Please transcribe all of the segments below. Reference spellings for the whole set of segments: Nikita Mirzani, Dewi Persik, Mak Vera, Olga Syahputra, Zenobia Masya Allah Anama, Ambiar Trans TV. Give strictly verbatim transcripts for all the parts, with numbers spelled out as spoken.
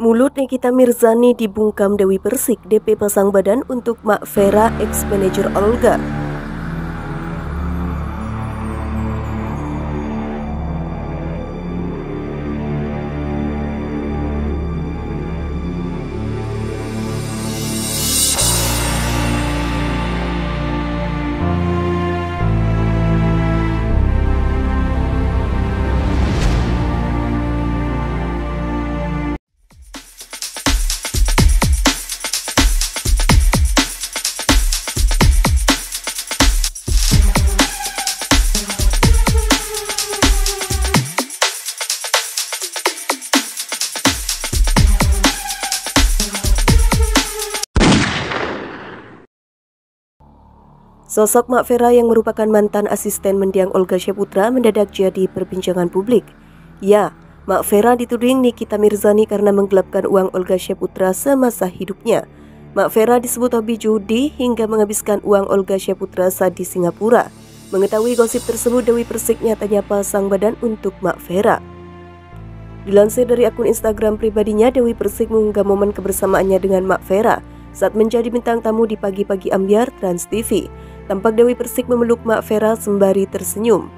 Mulut Nikita Mirzani dibungkam Dewi Persik, D P pasang badan untuk Mak Vera, ex-manajer Olga. Sosok Mak Vera yang merupakan mantan asisten mendiang Olga Syahputra mendadak jadi perbincangan publik. Ya, Mak Vera dituding Nikita Mirzani karena menggelapkan uang Olga Syahputra semasa hidupnya. Mak Vera disebut hobi judi hingga menghabiskan uang Olga Syahputra saat di Singapura. Mengetahui gosip tersebut, Dewi Persik nyatanya pasang badan untuk Mak Vera. Dilansir dari akun Instagram pribadinya, Dewi Persik mengunggah momen kebersamaannya dengan Mak Vera saat menjadi bintang tamu di Pagi-Pagi Ambiar Trans T V. Tampak Dewi Persik memeluk Mak Vera sembari tersenyum.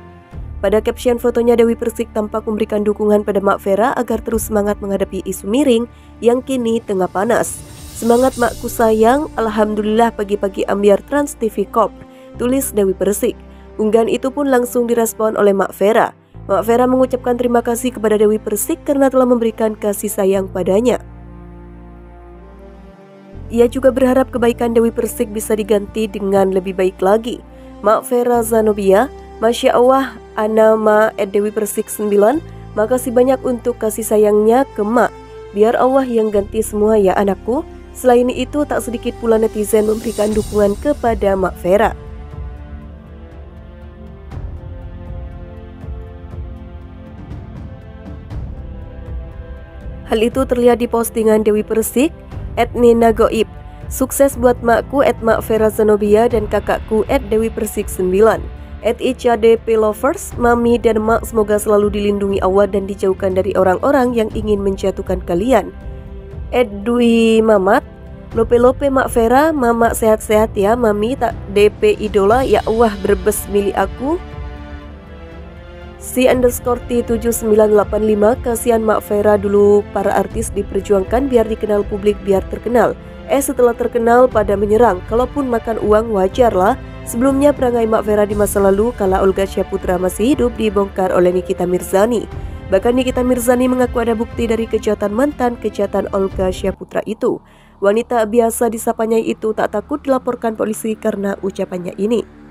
Pada caption fotonya, Dewi Persik tampak memberikan dukungan pada Mak Vera agar terus semangat menghadapi isu miring yang kini tengah panas. Semangat makku sayang, alhamdulillah Pagi-Pagi Ambiar Trans T V Corp, tulis Dewi Persik. Unggahan itu pun langsung direspon oleh Mak Vera. Mak Vera mengucapkan terima kasih kepada Dewi Persik karena telah memberikan kasih sayang padanya. Ia juga berharap kebaikan Dewi Persik bisa diganti dengan lebih baik lagi. Mak Vera, Zenobia Masya Allah Anama at Dewi Persik sembilan, makasih banyak untuk kasih sayangnya ke Mak. Biar Allah yang ganti semua ya anakku. Selain itu, tak sedikit pula netizen memberikan dukungan kepada Mak Vera. Hal itu terlihat di postingan Dewi Persik et Nina Goib. Sukses buat makku at Mak Vera Zenobia dan kakakku at Dewi Persik sembilan, at I C D P Lovers, Mami dan Mak semoga selalu dilindungi Allah dan dijauhkan dari orang-orang yang ingin menjatuhkan kalian, at Dwi Mamat. Lope-lope Mak Vera, Mama sehat-sehat ya Mami, tak D P idola ya Allah Brebes milik aku. Si underscore T tujuh sembilan delapan lima, kasihan Mak Vera dulu para artis diperjuangkan biar dikenal publik biar terkenal. Eh setelah terkenal pada menyerang, kalaupun makan uang wajar lah. Sebelumnya perangai Mak Vera di masa lalu kala Olga Syahputra masih hidup dibongkar oleh Nikita Mirzani. Bahkan Nikita Mirzani mengaku ada bukti dari kejahatan mantan kejahatan Olga Syahputra itu. Wanita biasa disapanya itu tak takut dilaporkan polisi karena ucapannya ini.